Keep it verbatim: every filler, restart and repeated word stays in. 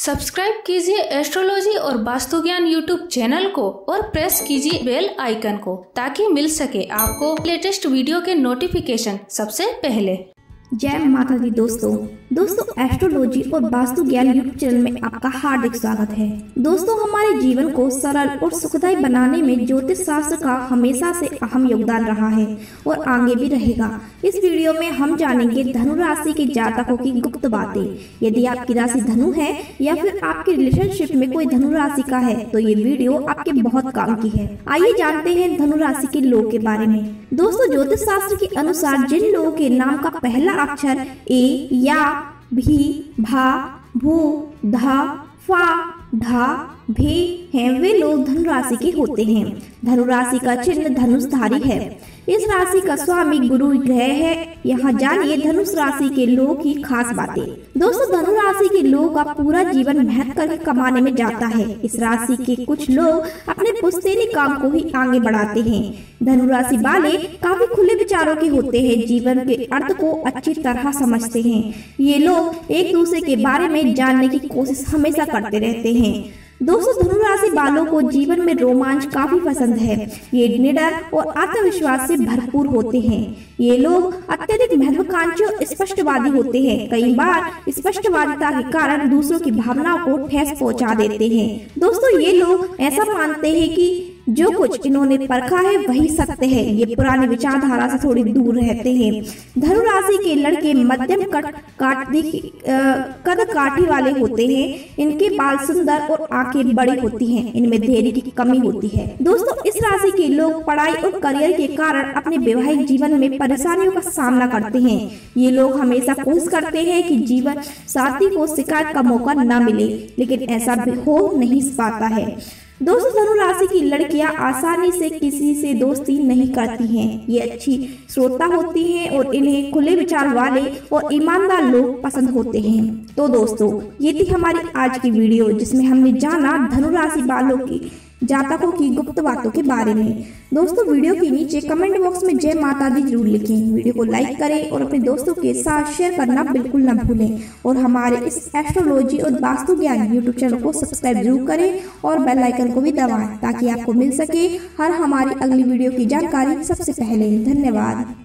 Subscribe कीजिए astrology और वास्तु ज्ञान यूट्यूब चैनल को और प्रेस कीजिए बेल आइकन को ताकि मिल सके आपको लेटेस्ट वीडियो के नोटिफिकेशन सबसे पहले। जय माता दी दोस्तों दोस्तों एस्ट्रोलॉजी और वास्तु ज्ञान यूट्यूब चैनल में आपका हार्दिक स्वागत है। दोस्तों हमारे जीवन को सरल और सुखदायी बनाने में ज्योतिष शास्त्र का हमेशा से अहम योगदान रहा है और आगे भी रहेगा। इस वीडियो में हम जानेंगे धनु राशि के जातकों की गुप्त बातें। यदि आपकी राशि धनु है या फिर आपके रिलेशनशिप में कोई धनु राशि का है तो ये वीडियो आपके बहुत काम की है। आइए जानते हैं धनु राशि के लोग के बारे में। दोस्तों ज्योतिष शास्त्र के अनुसार जिन लोगों के नाम का पहला अक्षर ए या भी, भा, भू, धा, फा, ढा, भे हैं वे लोग धनु राशि के होते हैं। धनु राशि का चिन्ह धनुषधारी है। इस राशि का स्वामी गुरु ग्रह है। यहाँ जानिए धनुष राशि के लोग की खास बातें। दोस्तों धनु राशि के लोग का पूरा जीवन मेहनत करके कमाने में जाता है। इस राशि के कुछ लोग अपने पुश्तैनी काम को ही आगे बढ़ाते हैं। धनु राशि वाले काफी खुले विचारों के होते हैं, जीवन के अर्थ को अच्छी तरह समझते हैं। ये लोग एक दूसरे के बारे में जानने की कोशिश हमेशा करते रहते हैं। दोस्तों धनु राशि वालों को जीवन में रोमांच काफी पसंद है। ये निडर और आत्मविश्वास से भरपूर होते हैं। ये लोग अत्यधिक महत्वाकांक्षी और स्पष्टवादी होते हैं। कई बार स्पष्टवादिता के कारण दूसरों की भावनाओं को ठेस पहुंचा देते हैं। दोस्तों ये लोग ऐसा मानते हैं कि जो कुछ इन्होंने परखा है वही सत्य है। ये पुराने विचारधारा से थोड़ी दूर रहते हैं। धनु राशि के लड़के मध्यम कट काटने कद काठी वाले होते हैं। इनके बाल सुंदर और आंखें बड़ी होती हैं। इनमें धैर्य की कमी होती है। दोस्तों इस राशि के लोग पढ़ाई और करियर के कारण अपने वैवाहिक जीवन में परेशानियों का सामना करते हैं। ये लोग हमेशा कोशिश करते हैं कि जीवन साथी को शिकायत का मौका न मिले, लेकिन ऐसा हो नहीं पाता है। दोस्तों धनु राशि की लड़कियां आसानी से किसी से दोस्ती नहीं करती हैं। ये अच्छी श्रोता होती हैं और इन्हें खुले विचार वाले और ईमानदार लोग पसंद होते हैं। तो दोस्तों ये थी हमारी आज की वीडियो जिसमें हमने जाना धनु राशि वालों की जातकों की गुप्त बातों के बारे में। दोस्तों वीडियो के नीचे कमेंट बॉक्स में जय माता दी जरूर लिखें। वीडियो को लाइक करें और अपने दोस्तों के साथ शेयर करना बिल्कुल न भूलें और हमारे इस एस्ट्रोलॉजी और वास्तु ज्ञान यूट्यूब चैनल को सब्सक्राइब जरूर करें और बेल आइकन को भी दबाएं ताकि आपको मिल सके हर हमारी अगली वीडियो की जानकारी सबसे पहले। धन्यवाद।